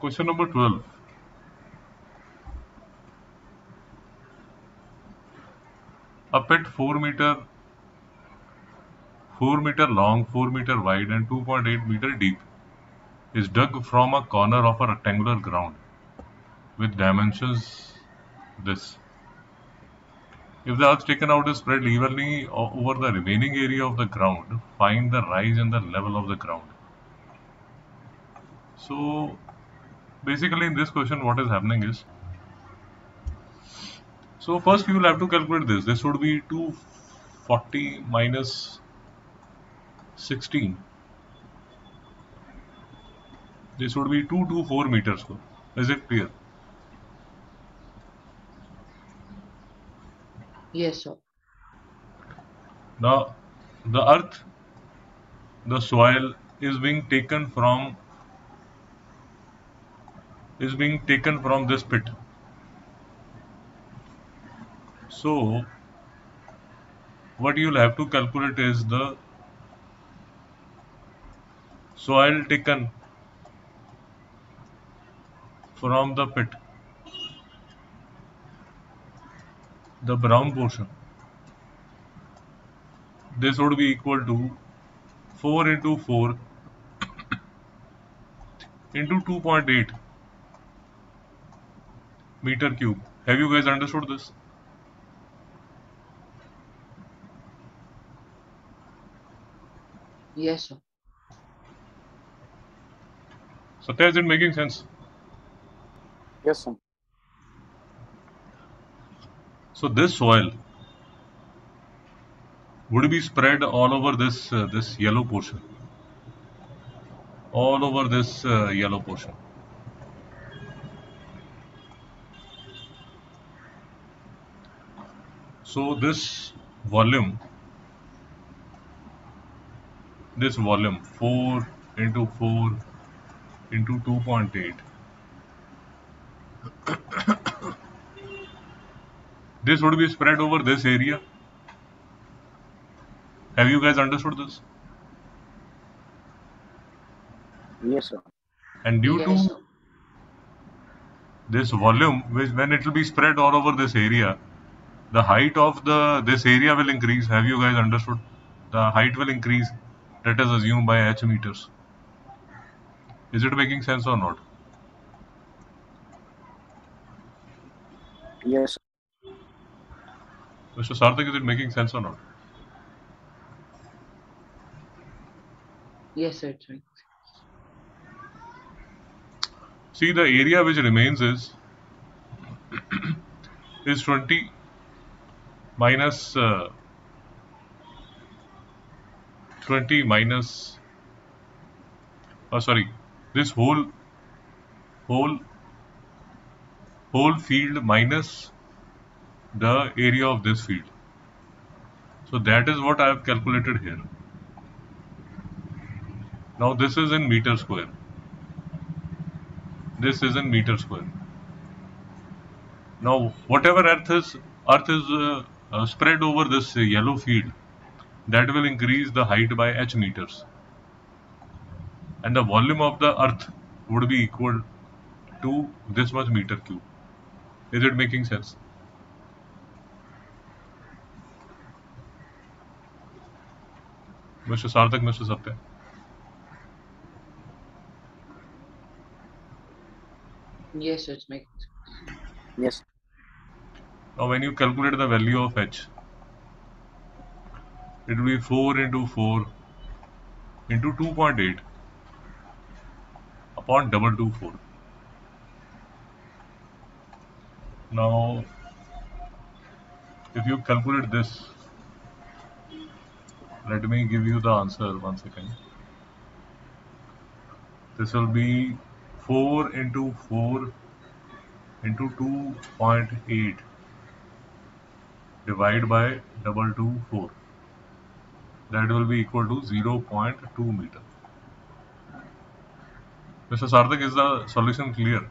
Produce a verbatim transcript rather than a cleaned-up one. Question number twelve. Up at four meter long, four meter wide and two point eight meter deep is dug from a corner of a rectangular ground with dimensions this. If the earth taken out is spread evenly over the remaining area of the ground, find the rise and the level of the ground. So basically in this question what is happening is, so first you will have to calculate this. This would be two hundred forty minus sixteen. This would be two hundred twenty-four meters. Is it clear? Yes, sir. Now the earth, the soil is being taken from is being taken from this pit. So what you will have to calculate is the soil taken from the pit, the brown portion. This would be equal to four into four into two point eight meter cube. Have you guys understood this? Yes, sir. Satya, is it making sense? Yes, sir. So this soil would be spread all over this uh, this yellow portion, all over this uh, yellow portion. So this volume, this volume four into four into two point eight. This would be spread over this area. Have you guys understood this? Yes, sir. And due yes, to sir. this volume, which when it will be spread all over this area, the height of the this area will increase. Have you guys understood? The height will increase, let us assume by h meters. Is it making sense or not? Yes. Mister Sarthak, is it making sense or not? Yes, sir. See, the area which remains is is twenty minus uh, twenty minus oh sorry this whole whole whole field minus the area of this field. So that is what I have calculated here. Now this is in meter square. This is in meter square. Now whatever earth is earth is uh, Uh, spread over this uh, yellow field, that will increase the height by h meters, and the volume of the earth would be equal to this much meter cube. Is it making sense? Mister Sarthak, Mister Sapya. Yes, sir, it's making sense. Yes. Now when you calculate the value of h, it will be four into four into two point eight upon double two four. Now if you calculate this, let me give you the answer once again. This will be four into four into two point eight. Divide by double two four. That will be equal to zero point two meter. Mister Sarthak, is the solution clear?